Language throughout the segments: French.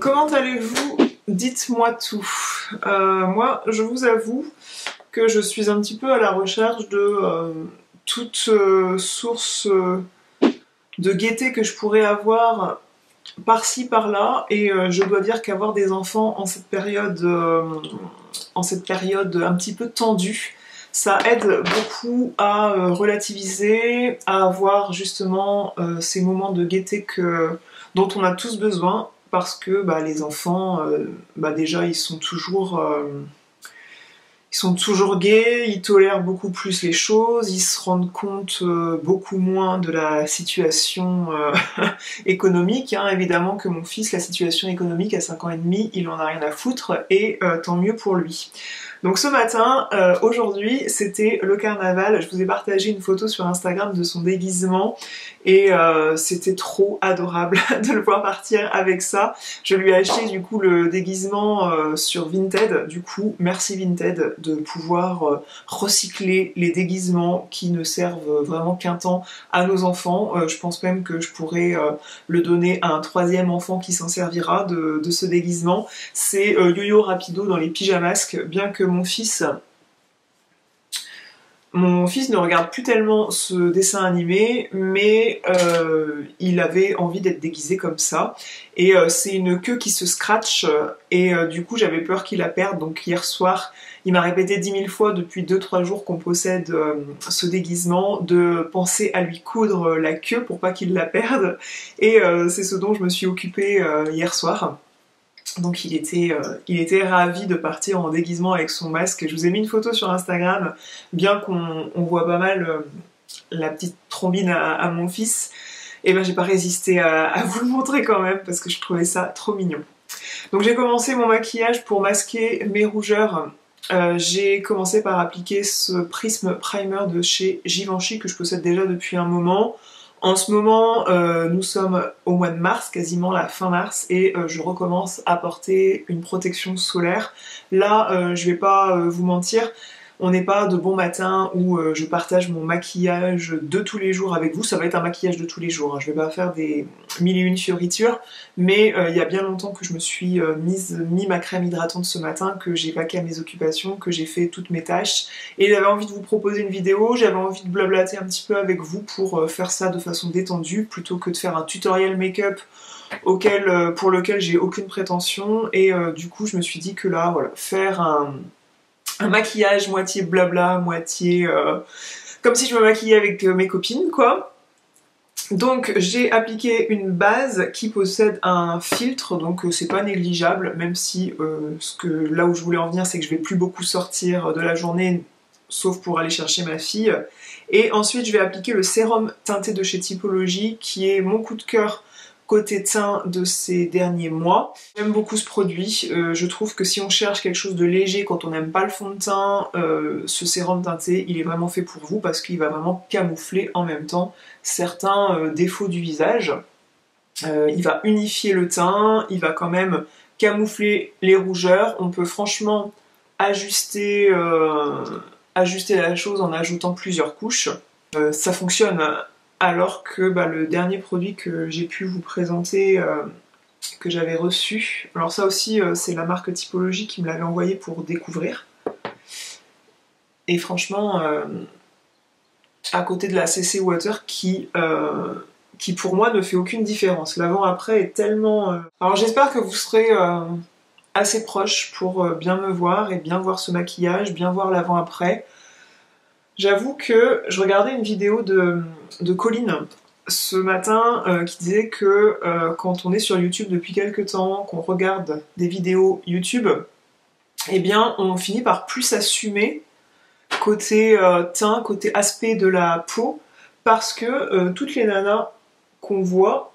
Comment allez-vous? Dites-moi tout. Moi, je vous avoue que je suis un petit peu à la recherche de toute source de gaieté que je pourrais avoir par-ci, par-là, et je dois dire qu'avoir des enfants en cette période un petit peu tendue, ça aide beaucoup à relativiser, à avoir justement ces moments de gaieté dont on a tous besoin, parce que bah, les enfants, déjà, ils sont toujours gays, ils tolèrent beaucoup plus les choses, ils se rendent compte beaucoup moins de la situation économique. Hein. Évidemment que mon fils, la situation économique à 5 ans et demi, il en a rien à foutre, et tant mieux pour lui. Donc ce matin, aujourd'hui, c'était le carnaval. Je vous ai partagé une photo sur Instagram de son déguisement et c'était trop adorable de le voir partir avec ça. Je lui ai acheté du coup le déguisement sur Vinted. Du coup, merci Vinted de pouvoir recycler les déguisements qui ne servent vraiment qu'un temps à nos enfants. Je pense même que je pourrais le donner à un troisième enfant qui s'en servira de ce déguisement. C'est Yo-Yo Rapido dans les pyjamasques, bien que mon fils ne regarde plus tellement ce dessin animé, mais il avait envie d'être déguisé comme ça. Et c'est une queue qui se scratche, et du coup j'avais peur qu'il la perde, donc hier soir, il m'a répété 10 000 fois depuis 2-3 jours qu'on possède ce déguisement, de penser à lui coudre la queue pour pas qu'il la perde, et c'est ce dont je me suis occupée hier soir. Donc il était ravi de partir en déguisement avec son masque. Je vous ai mis une photo sur Instagram, bien qu'on voit pas mal la petite trombine à mon fils. Et ben j'ai pas résisté à vous le montrer quand même, parce que je trouvais ça trop mignon. Donc j'ai commencé mon maquillage pour masquer mes rougeurs. J'ai commencé par appliquer ce prisme primer de chez Givenchy, que je possède déjà depuis un moment. En ce moment, nous sommes au mois de mars, quasiment la fin mars, et je recommence à porter une protection solaire. Là, je vais pas vous mentir, on n'est pas de bon matin où je partage mon maquillage de tous les jours avec vous. Ça va être un maquillage de tous les jours, hein. Je vais pas faire des 1001 fioritures, mais il y a bien longtemps que je me suis mis ma crème hydratante ce matin, que j'ai vaqué à mes occupations, que j'ai fait toutes mes tâches. Et j'avais envie de vous proposer une vidéo, j'avais envie de blablater un petit peu avec vous pour faire ça de façon détendue, plutôt que de faire un tutoriel make-up pour lequel j'ai aucune prétention. Et du coup, je me suis dit que là, voilà, faire un maquillage moitié blabla, moitié comme si je me maquillais avec mes copines, quoi. Donc j'ai appliqué une base qui possède un filtre, donc c'est pas négligeable, même si là où je voulais en venir, c'est que je vais plus beaucoup sortir de la journée, sauf pour aller chercher ma fille. Et ensuite je vais appliquer le sérum teinté de chez Typology, qui est mon coup de cœur côté teint de ces derniers mois. J'aime beaucoup ce produit, je trouve que si on cherche quelque chose de léger quand on n'aime pas le fond de teint, ce sérum teinté, il est vraiment fait pour vous, parce qu'il va vraiment camoufler en même temps certains défauts du visage. Il va unifier le teint, il va quand même camoufler les rougeurs. On peut franchement ajuster la chose en ajoutant plusieurs couches. Ça fonctionne. Alors que bah, le dernier produit que j'ai pu vous présenter, que j'avais reçu, alors ça aussi c'est la marque Typology qui me l'avait envoyé pour découvrir, et franchement à côté de la CC Water qui pour moi ne fait aucune différence, l'avant-après est tellement... Alors j'espère que vous serez assez proches pour bien me voir et bien voir ce maquillage, bien voir l'avant-après. J'avoue que je regardais une vidéo de Colline ce matin qui disait que quand on est sur YouTube depuis quelques temps, qu'on regarde des vidéos YouTube, eh bien on finit par plus s'assumer côté teint, côté aspect de la peau, parce que toutes les nanas qu'on voit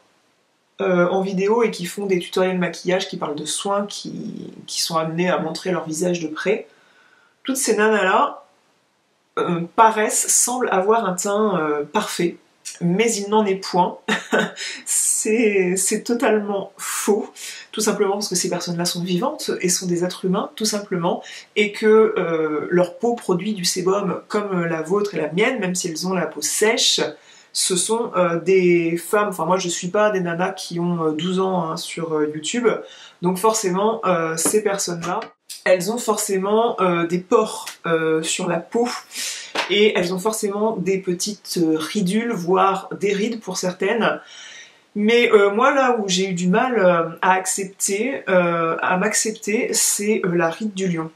en vidéo et qui font des tutoriels maquillage, qui parlent de soins, qui sont amenées à montrer leur visage de près, toutes ces nanas-là, semble avoir un teint parfait, mais il n'en est point. C'est totalement faux, tout simplement parce que ces personnes-là sont vivantes et sont des êtres humains, tout simplement, et que leur peau produit du sébum comme la vôtre et la mienne, même si elles ont la peau sèche, ce sont des femmes, enfin moi je suis pas des nanas qui ont 12 ans hein, sur YouTube, donc forcément ces personnes-là, elles ont forcément des pores sur la peau et elles ont forcément des petites ridules, voire des rides pour certaines. Mais moi là où j'ai eu du mal à m'accepter, c'est la ride du lion.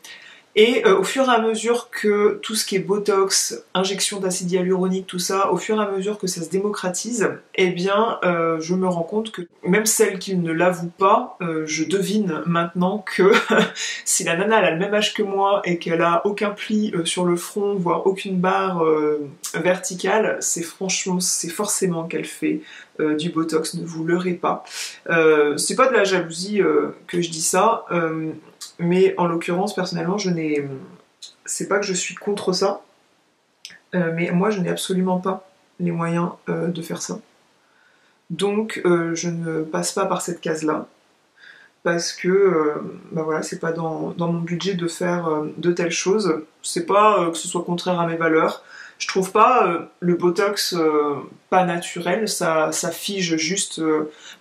Et au fur et à mesure que tout ce qui est botox, injection d'acide hyaluronique, tout ça, au fur et à mesure que ça se démocratise, eh bien je me rends compte que même celles qui ne l'avouent pas, je devine maintenant que si la nana elle a le même âge que moi et qu'elle a aucun pli sur le front, voire aucune barre verticale, c'est franchement, c'est forcément qu'elle fait du botox, ne vous leurrez pas. C'est pas de la jalousie que je dis ça, mais en l'occurrence, personnellement, je n'ai... C'est pas que je suis contre ça, mais moi, je n'ai absolument pas les moyens de faire ça. Donc, je ne passe pas par cette case-là, parce que, bah voilà, c'est pas dans mon budget de faire de telles choses. C'est pas que ce soit contraire à mes valeurs. Je trouve pas le botox pas naturel, ça fige juste...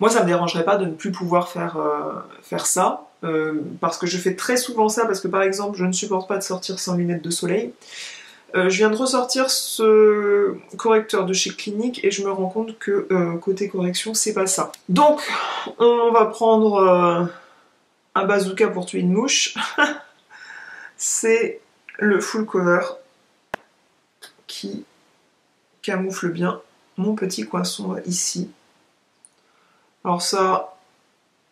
Moi, ça me dérangerait pas de ne plus pouvoir faire ça, parce que je fais très souvent ça, parce que par exemple je ne supporte pas de sortir sans lunettes de soleil. Je viens de ressortir ce correcteur de chez Clinique et je me rends compte que côté correction c'est pas ça. Donc on va prendre un bazooka pour tuer une mouche. C'est le full cover qui camoufle bien mon petit coin sombre ici. Alors ça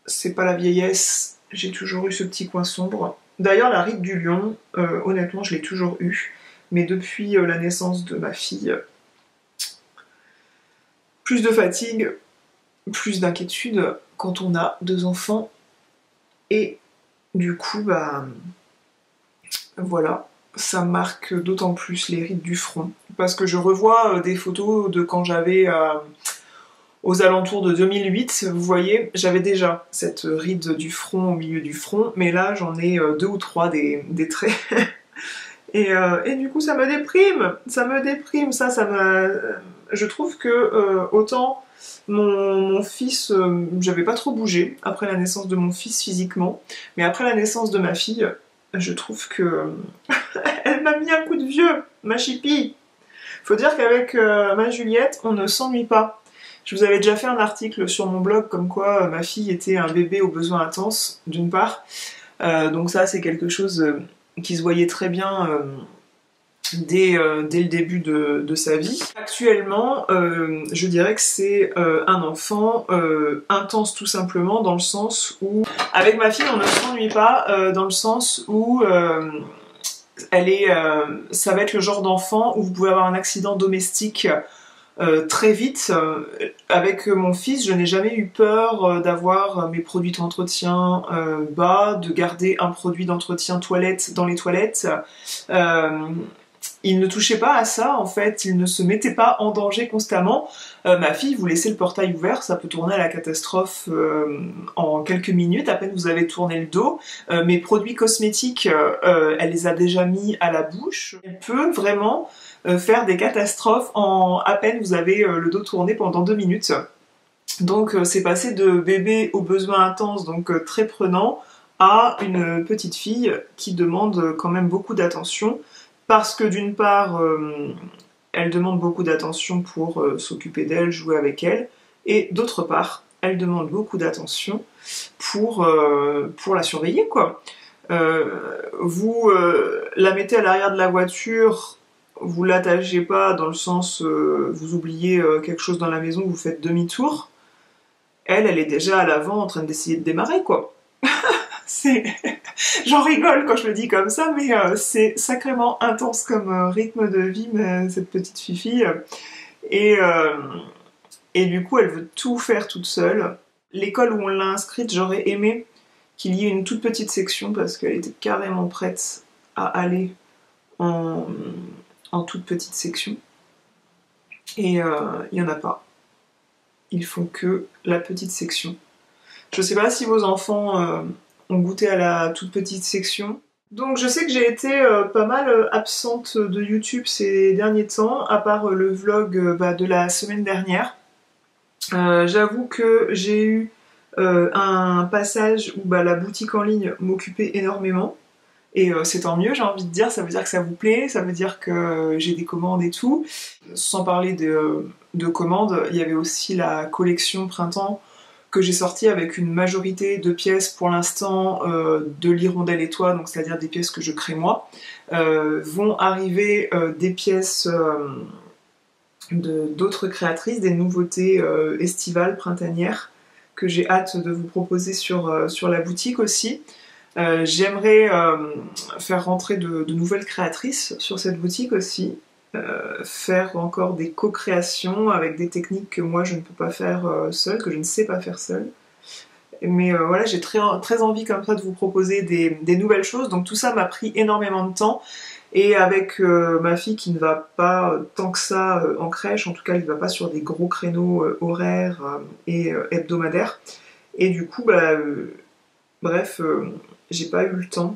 c'est pas la vieillesse. J'ai toujours eu ce petit coin sombre. D'ailleurs, la ride du lion, honnêtement, je l'ai toujours eu. Mais depuis la naissance de ma fille, plus de fatigue, plus d'inquiétude quand on a deux enfants. Et du coup, bah voilà, ça marque d'autant plus les rides du front. Parce que je revois des photos de quand j'avais... aux alentours de 2008, vous voyez, j'avais déjà cette ride du front au milieu du front, mais là j'en ai deux ou trois des traits. Et du coup ça me déprime, je trouve que autant mon fils, j'avais pas trop bougé après la naissance de mon fils physiquement, mais après la naissance de ma fille, je trouve que... Elle m'a mis un coup de vieux, ma chipie. Faut dire qu'avec ma Juliette, on ne s'ennuie pas. Je vous avais déjà fait un article sur mon blog comme quoi ma fille était un bébé aux besoins intenses, d'une part. Donc ça, c'est quelque chose qui se voyait très bien dès le début de sa vie. Actuellement, je dirais que c'est un enfant intense tout simplement, dans le sens où... Avec ma fille, on ne s'ennuie pas, dans le sens où... ça va être le genre d'enfant où vous pouvez avoir un accident domestique... très vite. Avec mon fils, je n'ai jamais eu peur d'avoir mes produits d'entretien bas, de garder un produit d'entretien toilette dans les toilettes. Il ne touchait pas à ça, en fait, il ne se mettait pas en danger constamment. Ma fille, vous laissez le portail ouvert, ça peut tourner à la catastrophe en quelques minutes, à peine vous avez tourné le dos. Mes produits cosmétiques, elle les a déjà mis à la bouche. Elle peut vraiment faire des catastrophes en à peine vous avez le dos tourné pendant 2 minutes. Donc c'est passé de bébé aux besoins intenses, donc très prenant, à une petite fille qui demande quand même beaucoup d'attention, parce que d'une part elle demande beaucoup d'attention pour s'occuper d'elle, jouer avec elle, et d'autre part elle demande beaucoup d'attention pour la surveiller, quoi. Vous la mettez à l'arrière de la voiture, vous l'attachez pas, dans le sens vous oubliez quelque chose dans la maison, vous faites demi-tour, elle est déjà à l'avant en train d'essayer de démarrer, quoi. J'en rigole quand je le dis comme ça, mais c'est sacrément intense comme rythme de vie, mais, cette petite fifi. Et du coup, elle veut tout faire toute seule. L'école où on l'a inscrite, j'aurais aimé qu'il y ait une toute petite section, parce qu'elle était carrément prête à aller en toute petite section. Et il n'y en a pas. Ils font que la petite section. Je sais pas si vos enfants... ont goûté à la toute petite section. Donc je sais que j'ai été pas mal absente de YouTube ces derniers temps, à part le vlog de la semaine dernière. J'avoue que j'ai eu un passage où la boutique en ligne m'occupait énormément. Et c'est tant mieux, j'ai envie de dire, ça veut dire que ça vous plaît, ça veut dire que j'ai des commandes et tout. Sans parler de commandes, il y avait aussi la collection printemps que j'ai sortie avec une majorité de pièces pour l'instant de L'Hirondelle et Toi, donc c'est-à-dire des pièces que je crée moi. Vont arriver des pièces d'autres créatrices, des nouveautés estivales, printanières, que j'ai hâte de vous proposer sur la boutique aussi. J'aimerais faire rentrer de nouvelles créatrices sur cette boutique aussi, faire encore des co-créations avec des techniques que moi je ne peux pas faire seule, que je ne sais pas faire seule. Mais voilà, j'ai très envie comme ça de vous proposer des nouvelles choses, donc tout ça m'a pris énormément de temps. Et avec ma fille qui ne va pas tant que ça en crèche, en tout cas elle ne va pas sur des gros créneaux horaires et hebdomadaires. Et du coup, j'ai pas eu le temps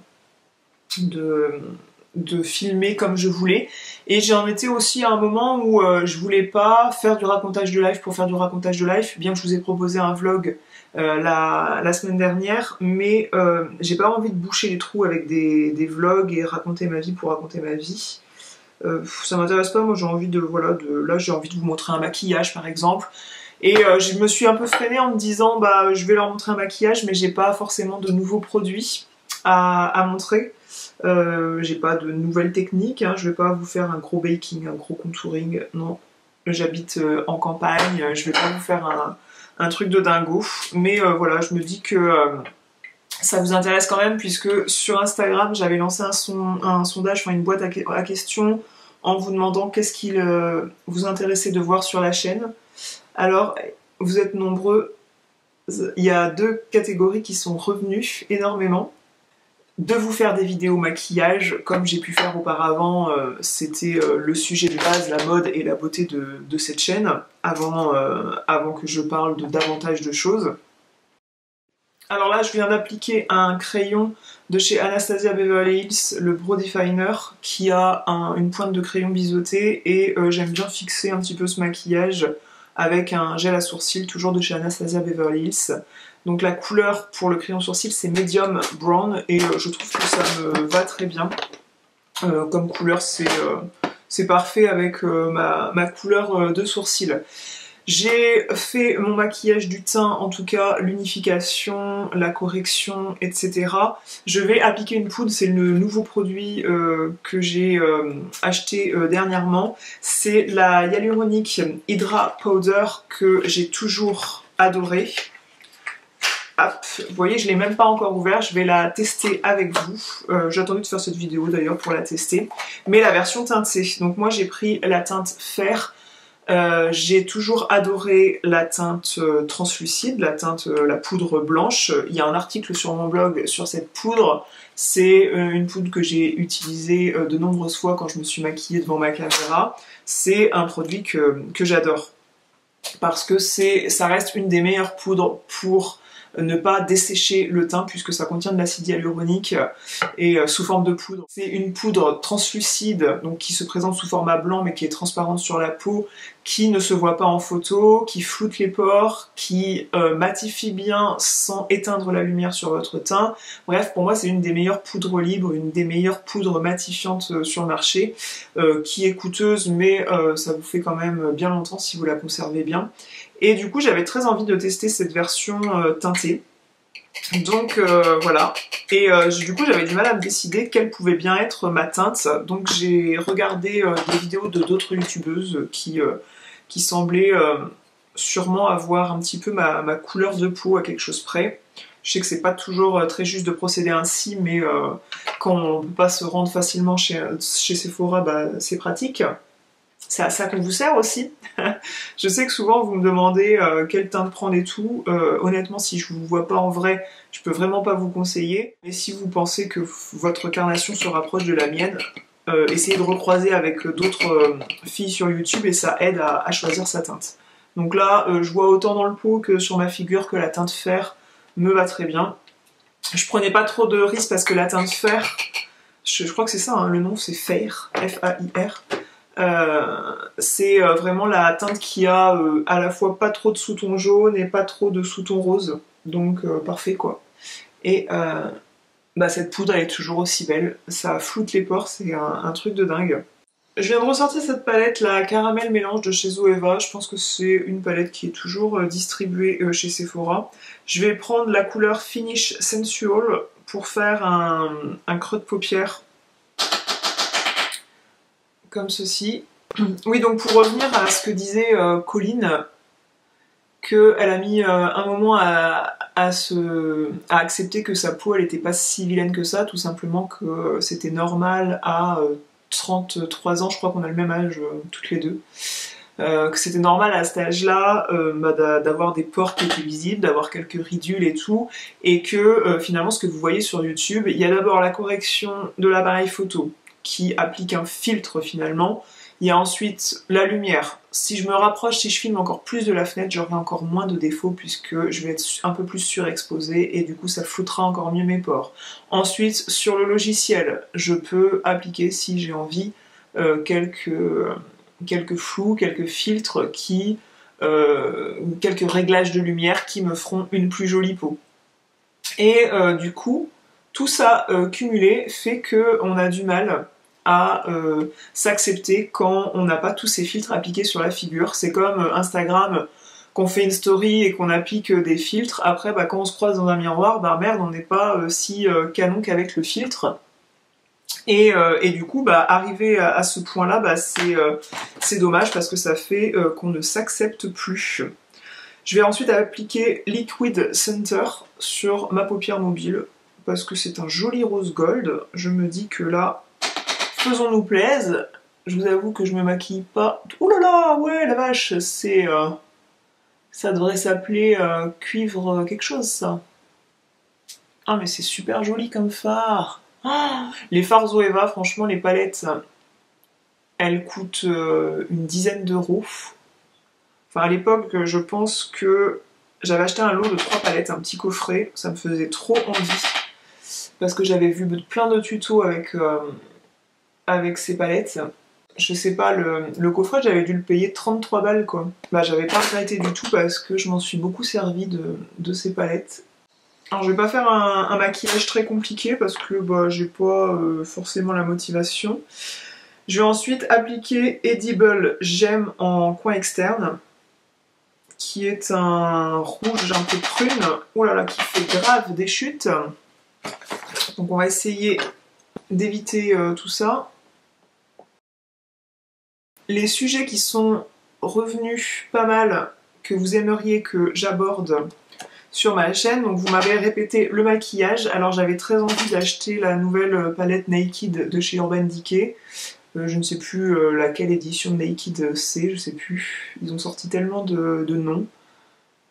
de filmer comme je voulais. Et j'en étais aussi à un moment où je voulais pas faire du racontage de live pour faire du racontage de live, bien que je vous ai proposé un vlog la semaine dernière, mais j'ai pas envie de boucher les trous avec des vlogs et raconter ma vie pour raconter ma vie. Ça m'intéresse pas, moi j'ai envie de, là j'ai envie de vous montrer un maquillage par exemple. Et je me suis un peu freinée en me disant je vais leur montrer un maquillage mais j'ai pas forcément de nouveaux produits à montrer, j'ai pas de nouvelles techniques, hein. Je vais pas vous faire un gros baking, un gros contouring, non, j'habite en campagne, je vais pas vous faire un truc de dingo, mais voilà, je me dis que ça vous intéresse quand même puisque sur Instagram j'avais lancé un sondage, enfin une boîte à questions en vous demandant qu'est-ce qui vous intéressait de voir sur la chaîne. Alors, vous êtes nombreux, il y a deux catégories qui sont revenues énormément. De vous faire des vidéos maquillage, comme j'ai pu faire auparavant, c'était le sujet de base, la mode et la beauté de cette chaîne, avant que je parle de davantage de choses. Alors là, je viens d'appliquer un crayon de chez Anastasia Beverly Hills, le Brow Definer, qui a une pointe de crayon biseauté, et j'aime bien fixer un petit peu ce maquillage avec un gel à sourcils, toujours de chez Anastasia Beverly Hills. Donc la couleur pour le crayon sourcil, c'est Medium Brown, et je trouve que ça me va très bien. Comme couleur, c'est parfait avec ma couleur de sourcil. J'ai fait mon maquillage du teint, en tout cas l'unification, la correction, etc. Je vais appliquer une poudre, c'est le nouveau produit que j'ai acheté dernièrement. C'est la hyaluronique Hydra Powder que j'ai toujours adorée. Hop, vous voyez, je ne l'ai même pas encore ouvert, je vais la tester avec vous. J'ai attendu de faire cette vidéo d'ailleurs pour la tester. Mais la version teintée, donc moi j'ai pris la teinte fer. J'ai toujours adoré la teinte translucide, la poudre blanche. Il y a un article sur mon blog sur cette poudre. C'est une poudre que j'ai utilisée de nombreuses fois quand je me suis maquillée devant ma caméra. C'est un produit que j'adore parce que ça reste une des meilleures poudres pour ne pas dessécher le teint puisque ça contient de l'acide hyaluronique et sous forme de poudre. C'est une poudre translucide donc qui se présente sous format blanc mais qui est transparente sur la peau, qui ne se voit pas en photo, qui floute les pores, qui matifie bien sans éteindre la lumière sur votre teint. Bref, pour moi c'est une des meilleures poudres libres, une des meilleures poudres matifiantes sur le marché, qui est coûteuse mais ça vous fait quand même bien longtemps si vous la conservez bien. Et du coup j'avais très envie de tester cette version teintée, donc voilà, et du coup j'avais du mal à me décider quelle pouvait bien être ma teinte, donc j'ai regardé des vidéos de d'autres youtubeuses qui semblaient sûrement avoir un petit peu ma couleur de peau à quelque chose près. Je sais que c'est pas toujours très juste de procéder ainsi, mais quand on peut pas se rendre facilement chez Sephora, c'est pratique. C'est à ça qu'on vous sert aussi. Je sais que souvent vous me demandez quelle teinte prendre et tout. Honnêtement, si je ne vous vois pas en vrai, je peux vraiment pas vous conseiller. Mais si vous pensez que votre carnation se rapproche de la mienne, essayez de recroiser avec d'autres filles sur YouTube et ça aide à choisir sa teinte. Donc là, je vois autant dans le pot que sur ma figure que la teinte fer me va très bien. Je prenais pas trop de risques parce que la teinte fer... je crois que c'est ça, hein, le nom c'est Fair, F-A-I-R. C'est vraiment la teinte qui a à la fois pas trop de sous-ton jaune et pas trop de sous-ton rose. Donc parfait quoi. Et bah, cette poudre elle est toujours aussi belle. Ça floute les pores, c'est un truc de dingue. Je viens de ressortir cette palette, la Caramel Mélange de chez Zoeva. Je pense que c'est une palette qui est toujours distribuée chez Sephora. Je vais prendre la couleur Finish Sensual pour faire un creux de paupière. Comme ceci. Oui, donc pour revenir à ce que disait Colline, qu'elle a mis un moment à accepter que sa peau elle n'était pas si vilaine que ça, tout simplement que c'était normal à 33 ans, je crois qu'on a le même âge toutes les deux, que c'était normal à cet âge-là bah, d'avoir des pores qui étaient visibles, d'avoir quelques ridules et tout, et que finalement ce que vous voyez sur YouTube, il y a d'abord la correction de l'appareil photo, qui applique un filtre finalement. Il y a ensuite la lumière. Si je me rapproche, si je filme encore plus de la fenêtre, j'aurai encore moins de défauts puisque je vais être un peu plus surexposée et du coup ça floutera encore mieux mes pores. Ensuite, sur le logiciel, je peux appliquer, si j'ai envie, quelques flous, quelques filtres, quelques réglages de lumière qui me feront une plus jolie peau. Et du coup, tout ça cumulé fait qu'on a du mal à s'accepter quand on n'a pas tous ces filtres appliqués sur la figure. C'est comme Instagram, qu'on fait une story et qu'on applique des filtres. Après, bah, quand on se croise dans un miroir, bah merde, on n'est pas si canon qu'avec le filtre. Et du coup, bah, arriver à ce point-là, bah, c'est dommage parce que ça fait qu'on ne s'accepte plus. Je vais ensuite appliquer Liquid Center sur ma paupière mobile, parce que c'est un joli rose gold. Je me dis que là, faisons-nous plaise. Je vous avoue que je me maquille pas... Ouh là là, ouais, la vache, c'est... ça devrait s'appeler cuivre quelque chose, ça. Ah, mais c'est super joli comme phare. Ah, les phares Zoeva, franchement, les palettes, elles coûtent une dizaine d'euros. Enfin, à l'époque, je pense que j'avais acheté un lot de 3 palettes, un petit coffret. Ça me faisait trop envie, parce que j'avais vu plein de tutos avec ces palettes. Je sais pas, le coffret, j'avais dû le payer 33 balles, quoi. Bah, j'avais pas regretté du tout, parce que je m'en suis beaucoup servi de ces palettes. Alors, je vais pas faire un maquillage très compliqué, parce que bah, j'ai pas forcément la motivation. Je vais ensuite appliquer Edible Gem en coin externe, qui est un rouge un peu prune. Oh là là, qui fait grave des chutes. Donc on va essayer d'éviter tout ça. Les sujets qui sont revenus pas mal, que vous aimeriez que j'aborde sur ma chaîne, donc vous m'avez répété le maquillage. Alors j'avais très envie d'acheter la nouvelle palette Naked de chez Urban Decay. Je ne sais plus laquelle édition de Naked c'est, je sais plus. Ils ont sorti tellement de noms.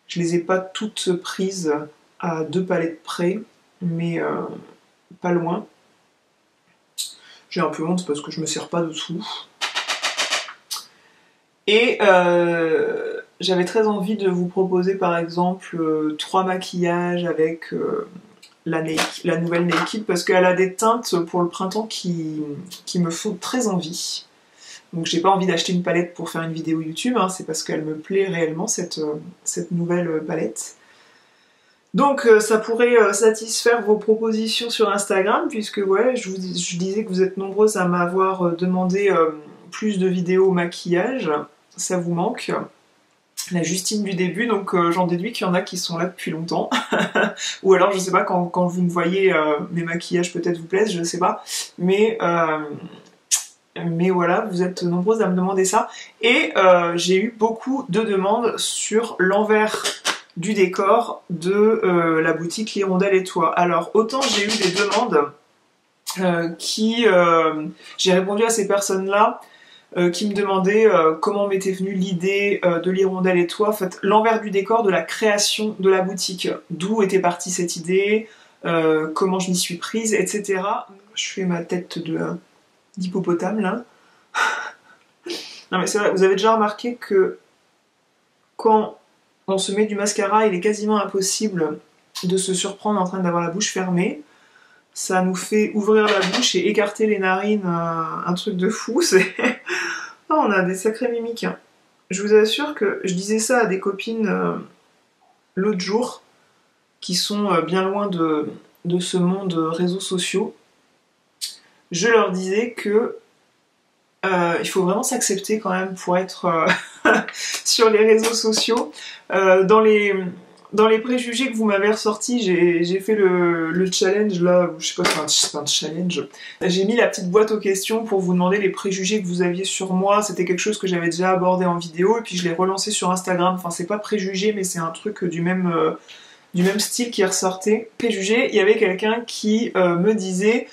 Je les ai pas toutes prises à 2 palettes près, mais pas loin. J'ai un peu honte parce que je me sers pas de tout. Et j'avais très envie de vous proposer par exemple 3 maquillages avec la nouvelle Naked, parce qu'elle a des teintes pour le printemps qui me font très envie. Donc j'ai pas envie d'acheter une palette pour faire une vidéo YouTube, hein, c'est parce qu'elle me plaît réellement cette nouvelle palette. Donc ça pourrait satisfaire vos propositions sur Instagram, puisque ouais, je disais que vous êtes nombreuses à m'avoir demandé plus de vidéos maquillage, ça vous manque. La Justine du début, donc j'en déduis qu'il y en a qui sont là depuis longtemps. Ou alors je sais pas, quand vous me voyez, mes maquillages peut-être vous plaisent, je sais pas. Mais voilà, vous êtes nombreuses à me demander ça. Et j'ai eu beaucoup de demandes sur l'envers du décor de la boutique L'Hirondelle et Toi. Alors, autant j'ai eu des demandes j'ai répondu à ces personnes-là qui me demandaient comment m'était venue l'idée de L'Hirondelle et Toi, en fait, l'envers du décor de la création de la boutique. D'où était partie cette idée, comment je m'y suis prise, etc. Je fais ma tête d'hippopotame, là. Non mais c'est vrai, vous avez déjà remarqué que quand on se met du mascara, il est quasiment impossible de se surprendre en train d'avoir la bouche fermée. ça nous fait ouvrir la bouche et écarter les narines, un truc de fou. Oh, on a des sacrés mimiques. Hein. Je vous assure que je disais ça à des copines l'autre jour, qui sont bien loin de ce monde réseaux sociaux. Je leur disais que il faut vraiment s'accepter quand même pour être sur les réseaux sociaux. Dans les préjugés que vous m'avez ressortis, j'ai fait le challenge là, je sais pas si c'est un challenge. J'ai mis la petite boîte aux questions pour vous demander les préjugés que vous aviez sur moi. C'était quelque chose que j'avais déjà abordé en vidéo et puis je l'ai relancé sur Instagram. Enfin, c'est pas préjugé, mais c'est un truc du même style qui ressortait. Préjugé, il y avait quelqu'un qui me disait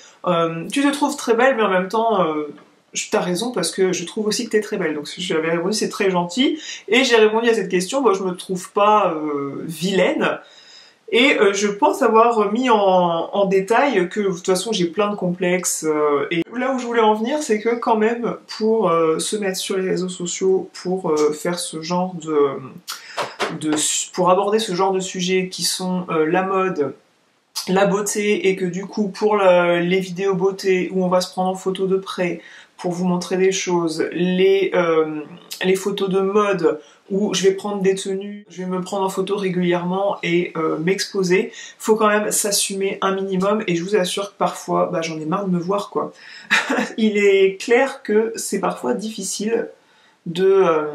tu te trouves très belle, mais en même temps. T'as raison parce que je trouve aussi que t'es très belle. Donc j'avais répondu c'est très gentil. Et j'ai répondu à cette question, moi je me trouve pas vilaine. Et je pense avoir mis en détail que de toute façon j'ai plein de complexes. Et là où je voulais en venir c'est que quand même pour se mettre sur les réseaux sociaux, pour faire ce genre pour aborder ce genre de sujets qui sont la mode, la beauté et que du coup pour les vidéos beauté où on va se prendre en photo de près pour vous montrer des choses, les photos de mode où je vais prendre des tenues, je vais me prendre en photo régulièrement et m'exposer, faut quand même s'assumer un minimum et je vous assure que parfois bah, j'en ai marre de me voir quoi. Il est clair que c'est parfois difficile de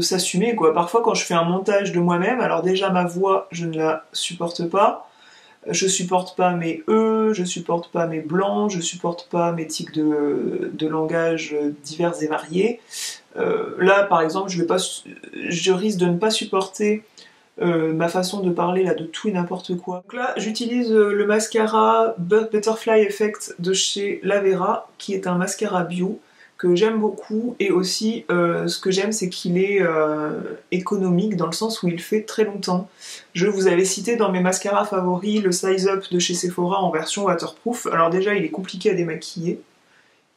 s'assumer quoi. Parfois quand je fais un montage de moi-même, alors déjà ma voix je ne la supporte pas, je supporte pas mes E, je supporte pas mes blancs, je supporte pas mes tics de langage divers et variés. Là par exemple je risque de ne pas supporter ma façon de parler là de tout et n'importe quoi. Donc là j'utilise le mascara Butterfly Effect de chez Lavera qui est un mascara bio que j'aime beaucoup et aussi ce que j'aime c'est qu'il est économique dans le sens où il fait très longtemps. Je vous avais cité dans mes mascaras favoris le Size Up de chez Sephora en version waterproof. Alors déjà il est compliqué à démaquiller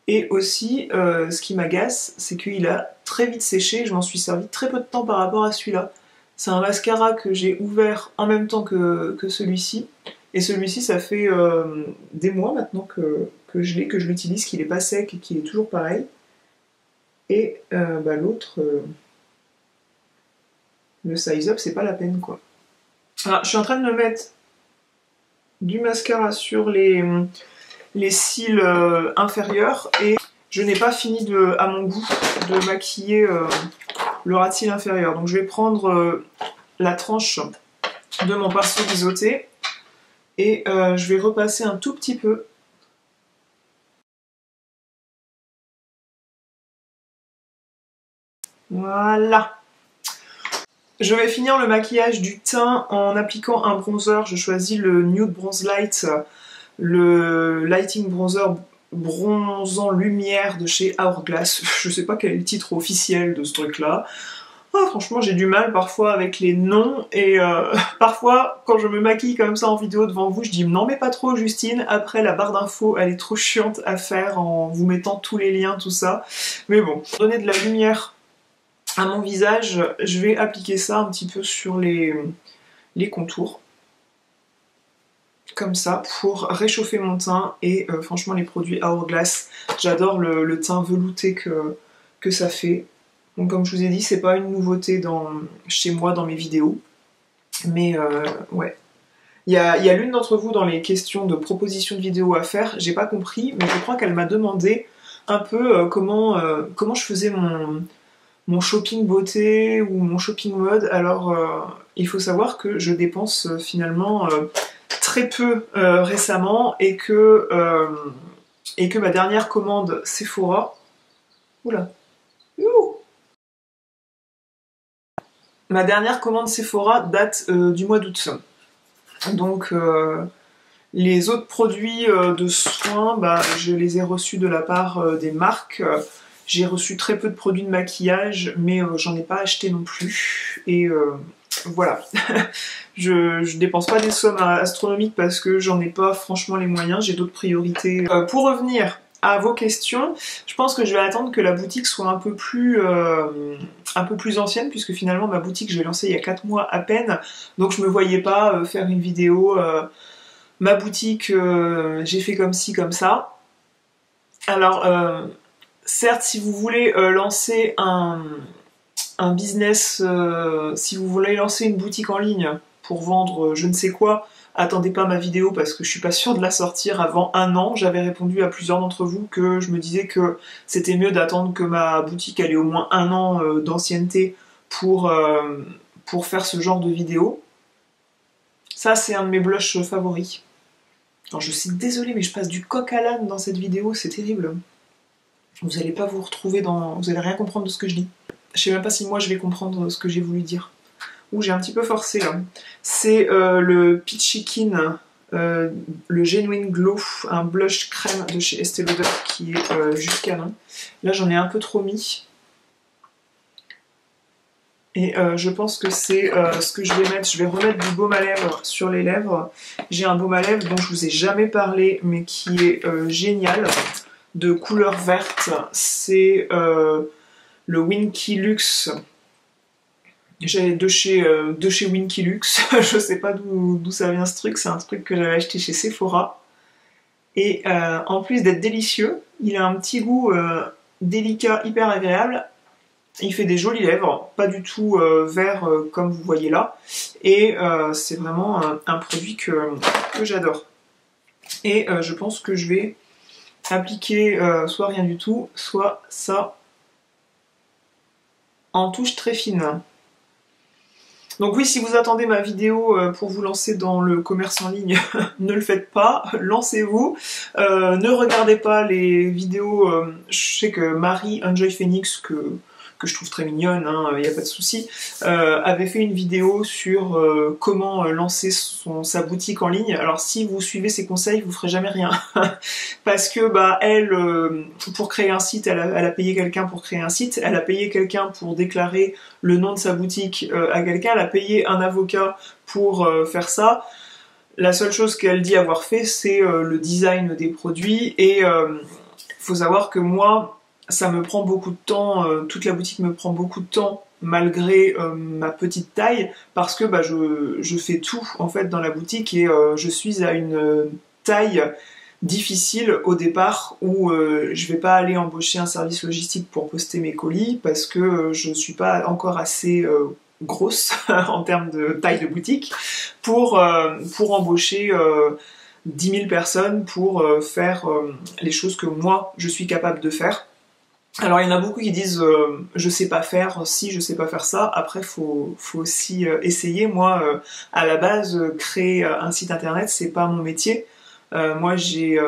et aussi ce qui m'agace c'est qu'il a très vite séché, je m'en suis servi très peu de temps par rapport à celui-là. C'est un mascara que j'ai ouvert en même temps que celui-ci et celui-ci ça fait des mois maintenant que je l'utilise, qu'il n'est pas sec et qu'il est toujours pareil. Et bah, l'autre, le Size Up, c'est pas la peine quoi. Alors, je suis en train de me mettre du mascara sur les cils inférieurs et je n'ai pas fini à mon goût de maquiller le ras de cils inférieur. Donc je vais prendre la tranche de mon pinceau biseauté et je vais repasser un tout petit peu. Voilà. Je vais finir le maquillage du teint en appliquant un bronzer. Je choisis le Nude Bronze Light, le Lighting Bronzer bronzant lumière de chez Hourglass. Je sais pas quel est le titre officiel de ce truc-là. Oh, franchement, j'ai du mal parfois avec les noms et parfois, quand je me maquille comme ça en vidéo devant vous, je dis non mais pas trop Justine, après la barre d'infos elle est trop chiante à faire en vous mettant tous les liens, tout ça. Mais bon, donner de la lumière à mon visage, je vais appliquer ça un petit peu sur les contours, comme ça, pour réchauffer mon teint. Et franchement, les produits Hourglass, j'adore le teint velouté que ça fait. Donc, comme je vous ai dit, c'est pas une nouveauté chez moi dans mes vidéos, mais ouais. Il y a l'une d'entre vous dans les questions de propositions de vidéos à faire, j'ai pas compris, mais je crois qu'elle m'a demandé un peu comment je faisais mon shopping beauté ou mon shopping mode. Alors il faut savoir que je dépense finalement très peu récemment et que ma dernière commande Sephora, oula, ouh, ma dernière commande Sephora date du mois d'août. Donc les autres produits de soins, bah, je les ai reçus de la part des marques. J'ai reçu très peu de produits de maquillage, mais j'en ai pas acheté non plus. Et voilà. Je dépense pas des sommes astronomiques parce que j'en ai pas franchement les moyens, j'ai d'autres priorités. Pour revenir à vos questions, je pense que je vais attendre que la boutique soit un peu plus ancienne, puisque finalement ma boutique je l'ai lancée il y a 4 mois à peine, donc je me voyais pas faire une vidéo ma boutique, j'ai fait comme ci, comme ça. Alors, certes, si vous voulez lancer un business, si vous voulez lancer une boutique en ligne pour vendre je ne sais quoi, attendez pas ma vidéo parce que je suis pas sûre de la sortir avant un an. J'avais répondu à plusieurs d'entre vous que je me disais que c'était mieux d'attendre que ma boutique ait au moins un an d'ancienneté pour faire ce genre de vidéo. Ça, c'est un de mes blushs favoris. Alors, je suis désolée, mais je passe du coq à l'âne dans cette vidéo, c'est terrible. Vous allez pas vous retrouver dans... Vous allez rien comprendre de ce que je dis. Je sais même pas si moi je vais comprendre ce que j'ai voulu dire. Ouh, j'ai un petit peu forcé là. C'est le Peachy Keen, le Genuine Glow, un blush crème de chez Estée Lauder qui est juste canon. Là j'en ai un peu trop mis. Et je pense que c'est ce que je vais mettre. Je vais remettre du baume à lèvres sur les lèvres. J'ai un baume à lèvres dont je vous ai jamais parlé mais qui est génial, de couleur verte. C'est le Winky Lux. J'avais de chez Winky Lux, je sais pas d'où ça vient ce truc, c'est un truc que j'avais acheté chez Sephora. Et en plus d'être délicieux, il a un petit goût délicat, hyper agréable. Il fait des jolies lèvres, pas du tout vert comme vous voyez là. Et c'est vraiment un produit que j'adore. Et je pense que je vais appliquer soit rien du tout, soit ça en touche très fine. Donc oui, si vous attendez ma vidéo pour vous lancer dans le commerce en ligne, ne le faites pas, lancez-vous. Ne regardez pas les vidéos, je sais que Marie, Enjoy Phoenix, que je trouve très mignonne, hein, il n'y a pas de souci, avait fait une vidéo sur comment lancer sa boutique en ligne. Alors si vous suivez ses conseils, vous ne ferez jamais rien. Parce que bah, elle, pour créer un site, elle a payé quelqu'un pour créer un site, elle a payé quelqu'un pour déclarer le nom de sa boutique à quelqu'un, elle a payé un avocat pour faire ça. La seule chose qu'elle dit avoir fait, c'est le design des produits. Et faut savoir que moi, ça me prend beaucoup de temps, toute la boutique me prend beaucoup de temps malgré ma petite taille, parce que bah, je fais tout en fait dans la boutique et je suis à une taille difficile au départ où je vais pas aller embaucher un service logistique pour poster mes colis parce que je suis pas encore assez grosse en termes de taille de boutique pour embaucher 10 000 personnes pour faire les choses que moi je suis capable de faire. Alors il y en a beaucoup qui disent je sais pas faire ci, je sais pas faire ça, après faut aussi essayer. Moi à la base créer un site internet c'est pas mon métier, moi j'ai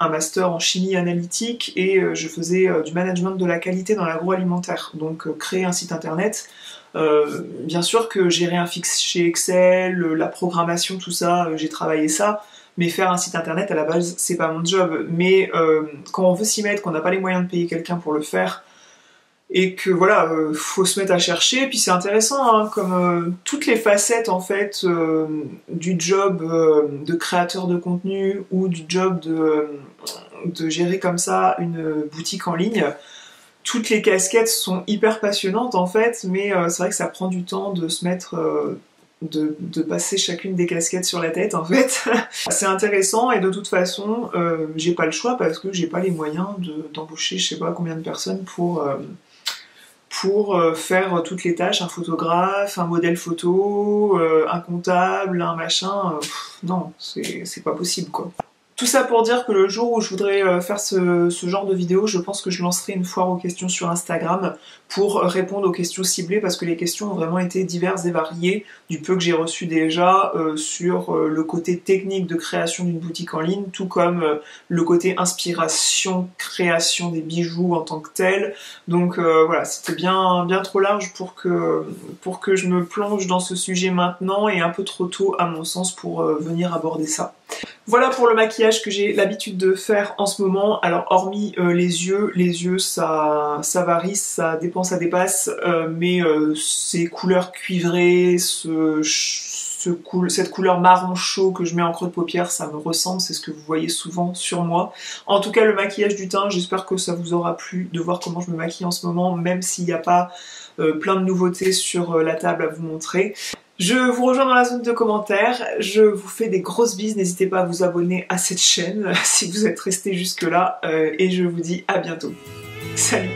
un master en chimie analytique et je faisais du management de la qualité dans l'agroalimentaire, donc créer un site internet, bien sûr que gérer un fichier Excel, la programmation, tout ça, j'ai travaillé ça. Mais faire un site internet, à la base, c'est pas mon job. Mais quand on veut s'y mettre, qu'on n'a pas les moyens de payer quelqu'un pour le faire, et que voilà, faut se mettre à chercher, puis c'est intéressant, hein, comme toutes les facettes, en fait, du job de créateur de contenu, ou du job de gérer comme ça une boutique en ligne, toutes les casquettes sont hyper passionnantes, en fait, mais c'est vrai que ça prend du temps de se mettre... De passer chacune des casquettes sur la tête en fait. C'est intéressant et de toute façon j'ai pas le choix parce que j'ai pas les moyens d'embaucher je sais pas combien de personnes pour faire toutes les tâches, un photographe, un modèle photo, un comptable, un machin, non, c'est pas possible quoi. Tout ça pour dire que le jour où je voudrais faire ce genre de vidéo, je pense que je lancerai une foire aux questions sur Instagram pour répondre aux questions ciblées parce que les questions ont vraiment été diverses et variées du peu que j'ai reçu déjà sur le côté technique de création d'une boutique en ligne, tout comme le côté inspiration, création des bijoux en tant que tel. Donc voilà, c'était bien trop large pour que je me plonge dans ce sujet maintenant et un peu trop tôt à mon sens pour venir aborder ça. Voilà pour le maquillage que j'ai l'habitude de faire en ce moment. Alors hormis les yeux ça varie, ça dépasse, mais ces couleurs cuivrées, cette couleur marron chaud que je mets en creux de paupière, ça me ressemble, c'est ce que vous voyez souvent sur moi. En tout cas le maquillage du teint, j'espère que ça vous aura plu de voir comment je me maquille en ce moment, même s'il n'y a pas plein de nouveautés sur la table à vous montrer. Je vous rejoins dans la zone de commentaires, je vous fais des grosses bises, n'hésitez pas à vous abonner à cette chaîne si vous êtes resté jusque là et je vous dis à bientôt. Salut!